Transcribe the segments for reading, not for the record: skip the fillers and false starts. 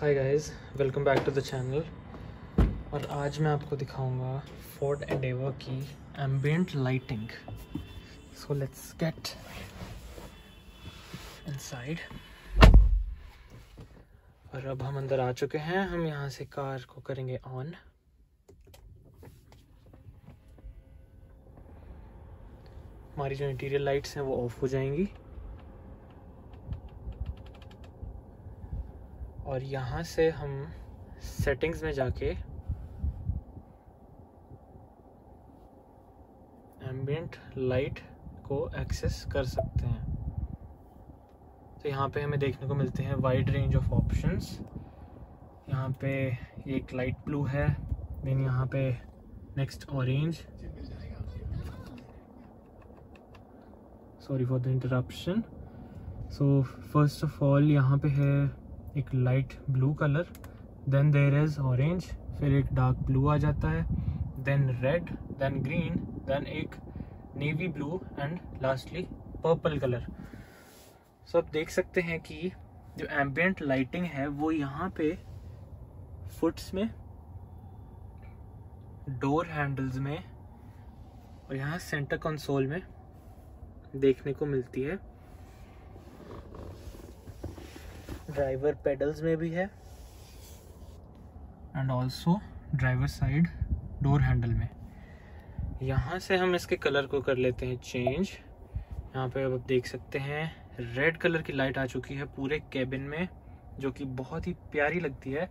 Hi guys, welcome back to the channel. और आज मैं आपको दिखाऊंगा फोर्ड एंडेवर की ambient lighting. So let's get inside. और अब हम अंदर आ चुके हैं। हम यहाँ से कार को करेंगे ऑन। हमारी जो इंटीरियर लाइट्स हैं वो ऑफ हो जाएंगी। और यहाँ से हम सेटिंग्स में जाके एम्बिएंट लाइट को एक्सेस कर सकते हैं। तो यहाँ पे हमें देखने को मिलते हैं वाइड रेंज ऑफ ऑप्शंस। यहाँ पे एक लाइट ब्लू है, देन यहाँ पे next orange. Sorry for the interruption. So first of all यहाँ पे है एक light blue colour, then there is orange, फिर एक डार्क ब्लू आ जाता है, then red, then green, then एक navy blue and lastly purple colour. So आप देख सकते हैं कि जो एम्बिएंट लाइटिंग है वो यहाँ पे फुट्स में, डोर हैंडल्स में और यहाँ सेंटर कंसोल में देखने को मिलती है। ड्राइवर पेडल्स में भी है and also driver side door handle में। यहाँ से हम इसके कलर को कर लेते हैं चेंज। यहाँ पे आप देख सकते हैं रेड कलर की लाइट आ चुकी है पूरे कैबिन में, जो कि बहुत ही प्यारी लगती है।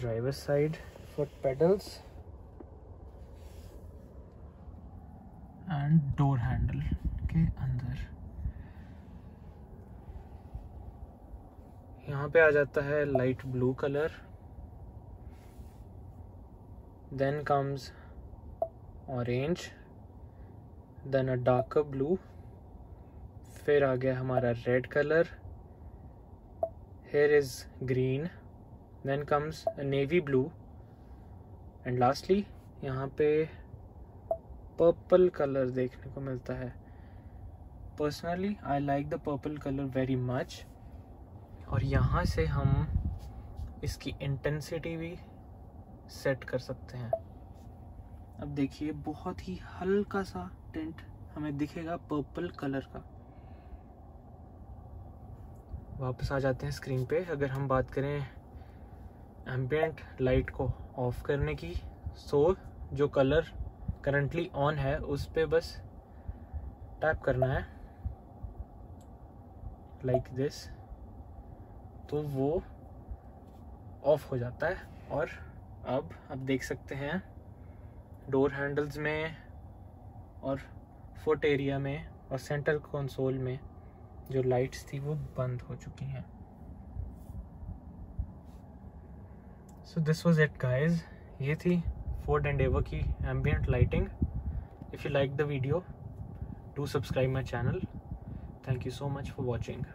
Driver side foot pedals and door handle के अंदर यहाँ पे आ जाता है light blue colour, then comes orange, then a dark blue, फिर आ गया हमारा red colour, here is green, then comes navy blue and lastly यहाँ पे पर्पल कलर देखने को मिलता है। Personally I like the purple colour very much. और यहाँ से हम इसकी इंटेंसिटी भी सेट कर सकते हैं। अब देखिए, बहुत ही हल्का सा टिंट हमें दिखेगा पर्पल कलर का। वापस आ जाते हैं स्क्रीन पे। अगर हम बात करें एम्बिएंट लाइट को ऑफ करने की, सो जो कलर करंटली ऑन है उस पे बस टैप करना है लाइक दिस, तो वो ऑफ हो जाता है। और अब आप देख सकते हैं डोर हैंडल्स में और फुट एरिया में और सेंटर कंसोल में जो लाइट्स थी वो बंद हो चुकी हैं। So this was it guys, ये थी फोर्ड एंडेवर की ambient lighting. If you like the video, do subscribe my channel. Thank you so much for watching.